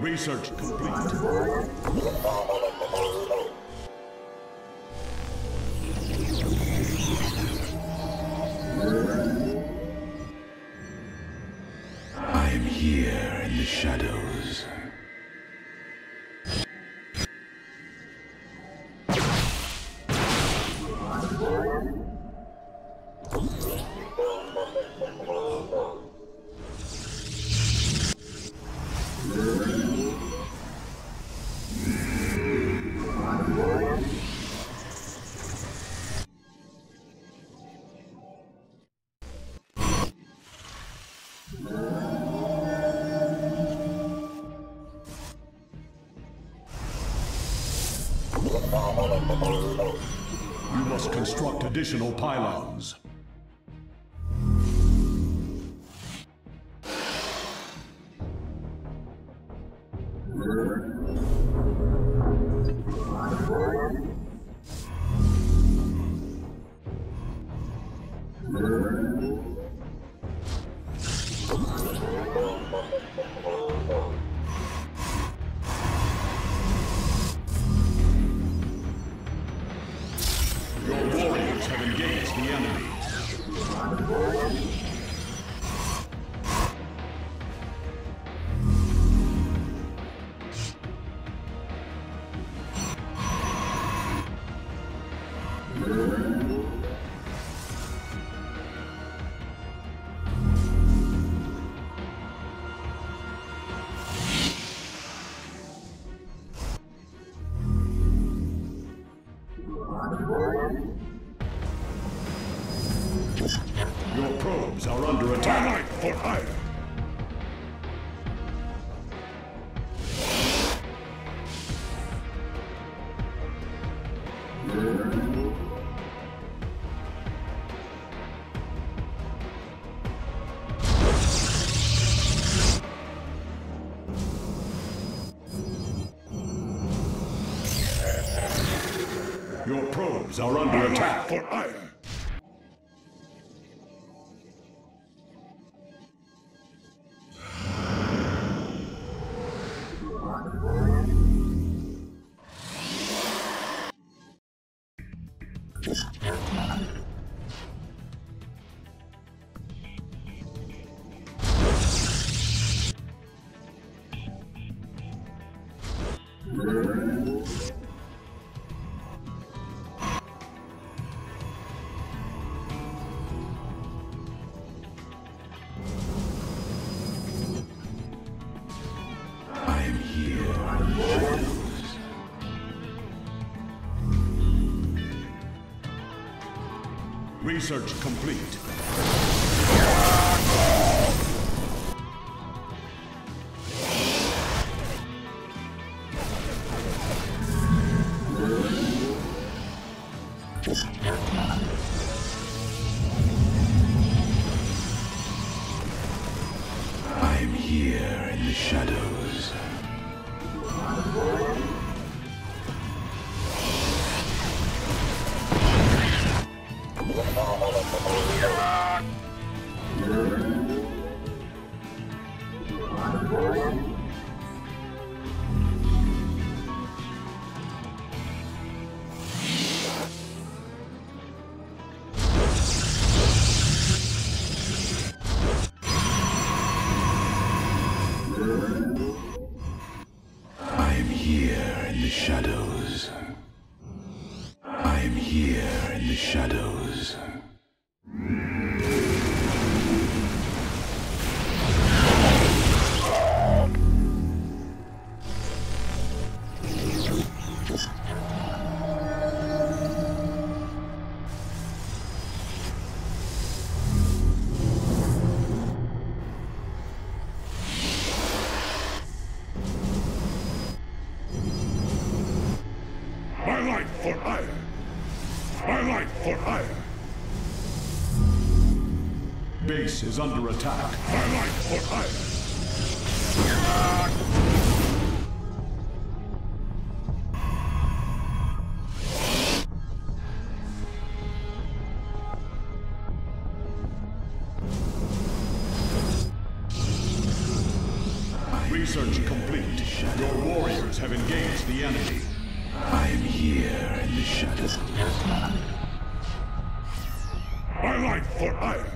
Research complete. No. You must construct additional pylons. Are under attack. For hire. Your probes are under attack. For hire. Research complete. I'm here in the shadows. Base is under attack. My life for hire. Research complete. Your warriors have engaged the enemy. I'm here in the shadows. My life for hire.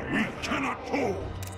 for we cannot hold.